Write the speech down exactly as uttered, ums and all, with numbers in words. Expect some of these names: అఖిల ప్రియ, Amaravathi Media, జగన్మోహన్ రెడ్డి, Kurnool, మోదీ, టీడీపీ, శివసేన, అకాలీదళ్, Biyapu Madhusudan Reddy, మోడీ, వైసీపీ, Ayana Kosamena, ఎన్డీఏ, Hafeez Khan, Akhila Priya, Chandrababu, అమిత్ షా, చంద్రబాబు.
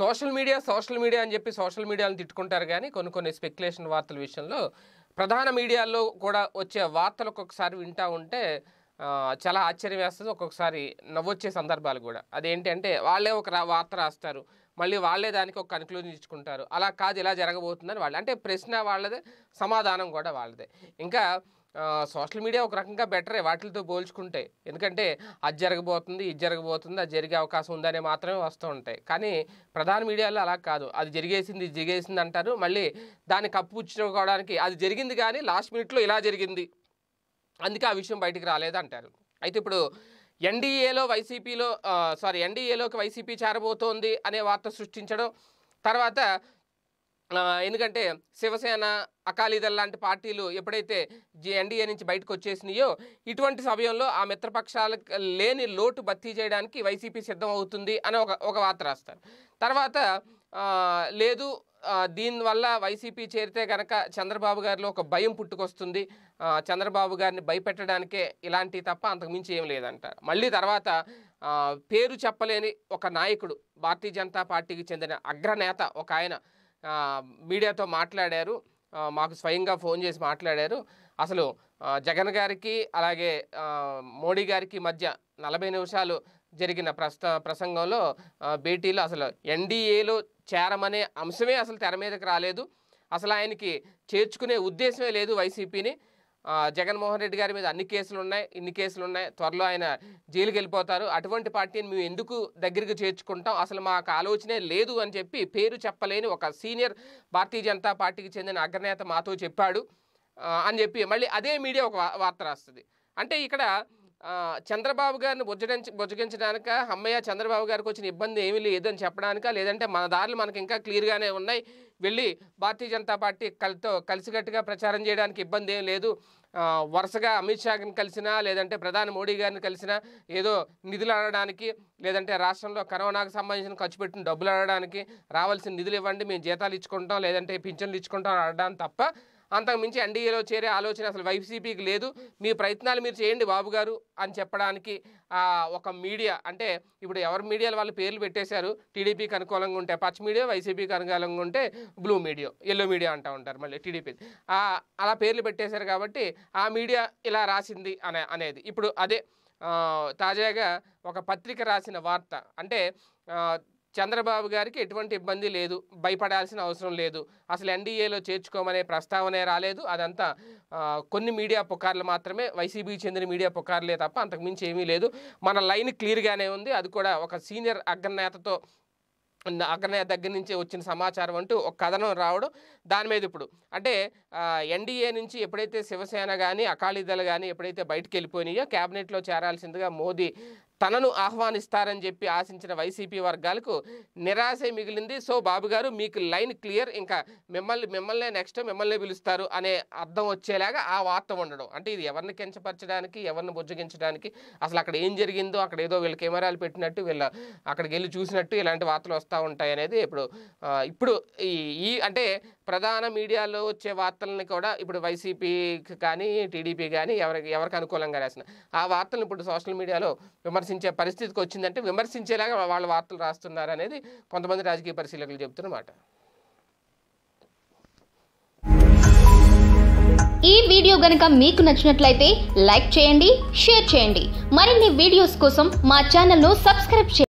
Social media social media అని చెప్పి social మీడియాను తిట్టుకుంటారు కానీ కొన్ని కొన్ని స్పెక్యులేషన్ వార్తల విషయంలో ప్రధాన మీడియాలో కూడా వచ్చే వార్తలు ఒక్కొక్కసారి వింటూ ఉంటే చాలా ఆశ్చర్యం వేస్తుంది, ఒక్కొక్కసారి నవ్వొచ్చే సందర్భాలు కూడా. అదేంటంటే వాళ్ళే ఒక వార్త రాస్తారు, మళ్ళీ వాళ్ళే దానికి ఒక కన్క్లూజన్ ఇచ్చుకుంటారు, అలా కాదు ఇలా జరగబోతుందని వాళ్ళు. అంటే ప్రశ్న వాళ్ళదే, సమాధానం కూడా వాళ్ళదే. ఇంకా సోషల్ మీడియా ఒక రకంగా బెటరే వాటితో పోల్చుకుంటే, ఎందుకంటే అది జరగబోతుంది ఇది జరగబోతుంది అది జరిగే అవకాశం ఉందనే మాత్రమే వస్తూ ఉంటాయి. కానీ ప్రధాన మీడియాలో అలా కాదు, అది జరిగేసింది ఇది జరిగేసింది అంటారు, మళ్ళీ దాన్ని కప్పుకోవడానికి అది జరిగింది కానీ లాస్ట్ మినిట్లో ఇలా జరిగింది అందుకే ఆ విషయం బయటికి రాలేదంటారు. అయితే ఇప్పుడు ఎన్డీఏలో వైసీపీలో సారీ ఎన్డీఏలోకి వైసీపీ చేరబోతోంది అనే వార్త సృష్టించడం, తర్వాత ఎందుకంటే శివసేన అకాలీదళ్ లాంటి పార్టీలు ఎప్పుడైతే ఎన్డీఏ నుంచి బయటకు వచ్చేసినాయో ఇటువంటి సమయంలో ఆ మిత్రపక్షాలకు లేని లోటు భర్తీ చేయడానికి వైసీపీ సిద్ధం అవుతుంది అని ఒక ఒక వార్త రాస్తారు. తర్వాత లేదు దీనివల్ల వైసీపీ చేరితే కనుక చంద్రబాబు గారిలో ఒక భయం పుట్టుకొస్తుంది, చంద్రబాబు గారిని భయపెట్టడానికే ఇలాంటివి తప్ప అంతకుమించి ఏం లేదంటారు. మళ్ళీ తర్వాత పేరు చెప్పలేని ఒక నాయకుడు, భారతీయ జనతా పార్టీకి చెందిన అగ్రనేత ఒక ఆయన మీడియాతో మాట్లాడారు, మాకు స్వయంగా ఫోన్ చేసి మాట్లాడారు. అసలు జగన్ గారికి అలాగే మోడీ గారికి మధ్య నలభై నిమిషాలు జరిగిన ప్రస్త ప్రసంగంలో భేటీలో అసలు ఎన్డీఏలో చేరమనే అంశమే అసలు తెర మీదకి రాలేదు, అసలు ఆయనకి చేర్చుకునే ఉద్దేశమే లేదు వైసీపీని. జగన్మోహన్ రెడ్డి గారి మీద అన్ని కేసులు ఉన్నాయి, ఇన్ని కేసులు ఉన్నాయి, త్వరలో ఆయన జైలుకి వెళ్ళిపోతారు, అటువంటి పార్టీని మేము ఎందుకు దగ్గరికి చేర్చుకుంటాం, అసలు మాకు ఆలోచనే లేదు అని చెప్పి పేరు చెప్పలేని ఒక సీనియర్ భారతీయ జనతా పార్టీకి చెందిన అగ్రనేత మాతో చెప్పాడు అని చెప్పి మళ్ళీ అదే మీడియా ఒక వార్త రాస్తుంది. అంటే ఇక్కడ చంద్రబాబు గారిని బుజ్జగించ బుజ్జగించడానిక అమ్మయ్య చంద్రబాబు గారికి వచ్చిన ఇబ్బంది ఏమీ లేదని చెప్పడానిక, లేదంటే మన దారులు మనకి ఇంకా క్లియర్గానే ఉన్నాయి, వెళ్ళి భారతీయ జనతా పార్టీ కలితో కలిసికట్టుగా ప్రచారం చేయడానికి ఇబ్బంది ఏం లేదు, వరుసగా అమిత్ షాని కలిసినా లేదంటే ప్రధాని మోడీ గారిని కలిసినా ఏదో నిధులు అడగడానికి, లేదంటే రాష్ట్రంలో కరోనాకు సంబంధించిన ఖర్చు పెట్టిన డబ్బులు అడగడానికి, రావాల్సిన నిధులు ఇవ్వండి మేము జీతాలు ఇచ్చుకుంటాం లేదంటే పింఛన్లు ఇచ్చుకుంటాం అడగడానికి తప్ప అంతకుమించి ఎన్డీఏలో చేరే ఆలోచన అసలు వైసీపీకి లేదు, మీ ప్రయత్నాలు మీరు చేయండి బాబు గారు అని చెప్పడానికి ఒక మీడియా. అంటే ఇప్పుడు ఎవరి మీడియాలు వాళ్ళు పేర్లు పెట్టేశారు, టీడీపీకి అనుకూలంగా ఉంటే పచ్చ మీడియా, వైసీపీకి అనుకూలంగా ఉంటే బ్లూ మీడియా, ఎల్లో మీడియా అంటూ ఉంటారు మళ్ళీ టీడీపీ, అలా పేర్లు పెట్టేశారు కాబట్టి ఆ మీడియా ఇలా రాసింది అనే అనేది ఇప్పుడు అదే తాజాగా ఒక పత్రిక రాసిన వార్త. అంటే చంద్రబాబు గారికి ఎటువంటి ఇబ్బంది లేదు, భయపడాల్సిన అవసరం లేదు, అసలు ఎన్డీఏలో చేర్చుకోమనే ప్రస్తావనే రాలేదు, అదంతా కొన్ని మీడియా పుకార్లు మాత్రమే, వైసీపీకి చెందిన మీడియా పుకార్లే తప్ప అంతకుమించి ఏమీ లేదు, మన లైన్ క్లియర్గానే ఉంది, అది కూడా ఒక సీనియర్ అగ్రనేతతో అగ్రనేత దగ్గర నుంచి వచ్చిన సమాచారం అంటూ ఒక కథనం రావడం దాని మీద ఇప్పుడు. అంటే ఎన్డీఏ నుంచి ఎప్పుడైతే శివసేన కానీ అకాలీదళ్ కానీ ఎప్పుడైతే బయటకు వెళ్ళిపోయినాయో క్యాబినెట్లో చేరాల్సిందిగా మోదీ తనను ఆహ్వానిస్తారని చెప్పి ఆశించిన వైసీపీ వర్గాలకు నిరాశ మిగిలింది. సో బాబు గారు మీకు లైన్ క్లియర్, ఇంకా మిమ్మల్ని మిమ్మల్నే నెక్స్ట్ మిమ్మల్నే పిలుస్తారు అనే అర్థం వచ్చేలాగా ఆ వార్త ఉండడం. అంటే ఇది ఎవరిని కించపరచడానికి, ఎవరిని బుజ్జగించడానికి, అసలు అక్కడ ఏం జరిగిందో అక్కడ ఏదో వీళ్ళ కెమెరాలు పెట్టినట్టు వీళ్ళ అక్కడికి వెళ్ళి చూసినట్టు ఇలాంటి వార్తలు వస్తూ ఉంటాయి అనేది ఇప్పుడు ఇప్పుడు ఈ అంటే ప్రధాన మీడియాలో వచ్చే వార్తలని కూడా ఇప్పుడు వైసీపీకి కానీ టీడీపీ కానీ ఎవరికి ఎవరికి అనుకూలంగా రాసిన ఆ వార్తలను ఇప్పుడు సోషల్ మీడియాలో విమర్శ విమర్శించే పరిస్థితికి వచ్చిందంటే విమర్శించేలాగా వాళ్ళ వార్తలు రాస్తున్నారు అనేది కొంతమంది రాజకీయ పరిశీలకులు చెబుతున్నమాట. ఈ వీడియో గనుక మీకు నచ్చినట్లయితే లైక్ చేయండి, షేర్ చేయండి, మరిన్ని వీడియోస్ కోసం మా ఛానల్ను సబ్స్క్రైబ్ చేయండి.